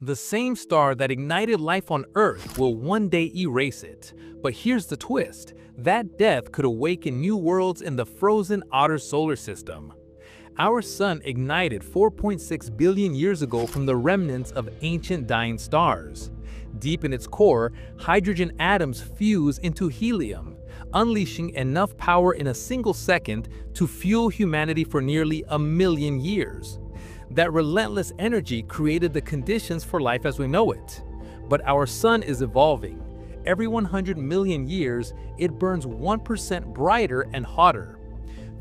The same star that ignited life on Earth will one day erase it. But here's the twist. That death could awaken new worlds in the frozen outer solar system. Our sun ignited 4.6 billion years ago from the remnants of ancient dying stars. Deep in its core, hydrogen atoms fuse into helium, unleashing enough power in a single second to fuel humanity for nearly a million years. That relentless energy created the conditions for life as we know it. But our sun is evolving. Every 100 million years, it burns 1% brighter and hotter.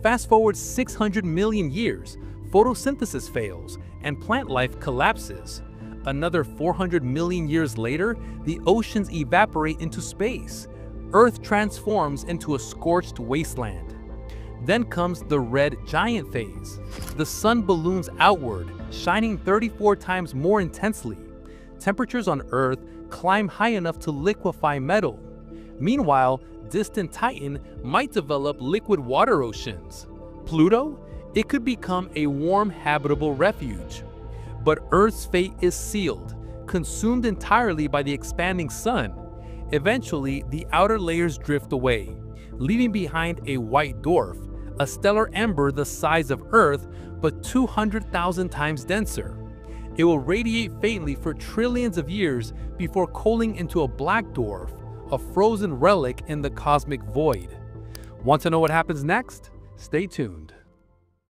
Fast forward 600 million years, photosynthesis fails and plant life collapses. Another 400 million years later, the oceans evaporate into space. Earth transforms into a scorched wasteland. Then comes the red giant phase. The sun balloons outward, shining 34 times more intensely. Temperatures on Earth climb high enough to liquefy metal. Meanwhile, distant Titan might develop liquid water oceans. Pluto? It could become a warm, habitable refuge. But Earth's fate is sealed, consumed entirely by the expanding sun. Eventually, the outer layers drift away, leaving behind a white dwarf, a stellar ember the size of Earth, but 200,000 times denser. It will radiate faintly for trillions of years before cooling into a black dwarf, a frozen relic in the cosmic void. Want to know what happens next? Stay tuned.